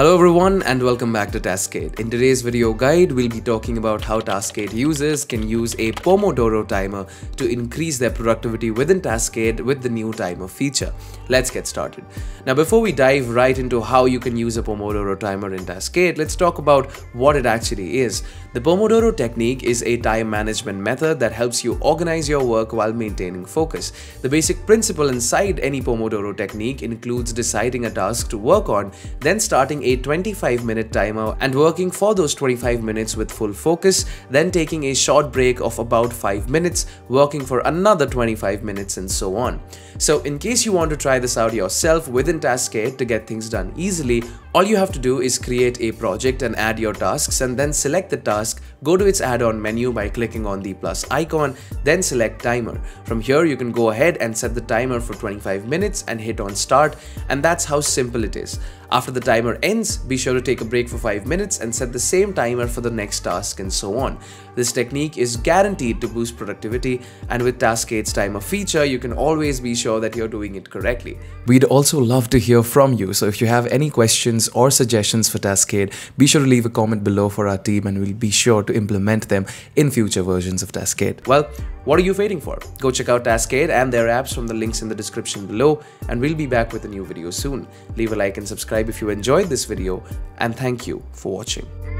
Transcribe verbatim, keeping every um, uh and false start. Hello everyone and welcome back to Taskade. In today's video guide, we'll be talking about how Taskade users can use a Pomodoro timer to increase their productivity within Taskade with the new timer feature. Let's get started. Now before we dive right into how you can use a Pomodoro timer in Taskade, let's talk about what it actually is. The Pomodoro technique is a time management method that helps you organize your work while maintaining focus. The basic principle inside any Pomodoro technique includes deciding a task to work on, then starting a twenty-five minute timer and working for those twenty-five minutes with full focus, then taking a short break of about five minutes, working for another twenty-five minutes and so on. So in case you want to try this out yourself within Taskade to get things done easily, all you have to do is create a project and add your tasks and then select the task, go to its add-on menu by clicking on the plus icon, then select timer. From here you can go ahead and set the timer for twenty-five minutes and hit on start, and that's how simple it is. After the timer ends, be sure to take a break for five minutes and set the same timer for the next task and so on. This technique is guaranteed to boost productivity, and with Taskade's timer feature, you can always be sure that you're doing it correctly. We'd also love to hear from you, so if you have any questions or suggestions for Taskade, be sure to leave a comment below for our team and we'll be sure to implement them in future versions of Taskade. Well, what are you waiting for? Go check out Taskade and their apps from the links in the description below, and we'll be back with a new video soon. Leave a like and subscribe if you enjoyed this video, and thank you for watching.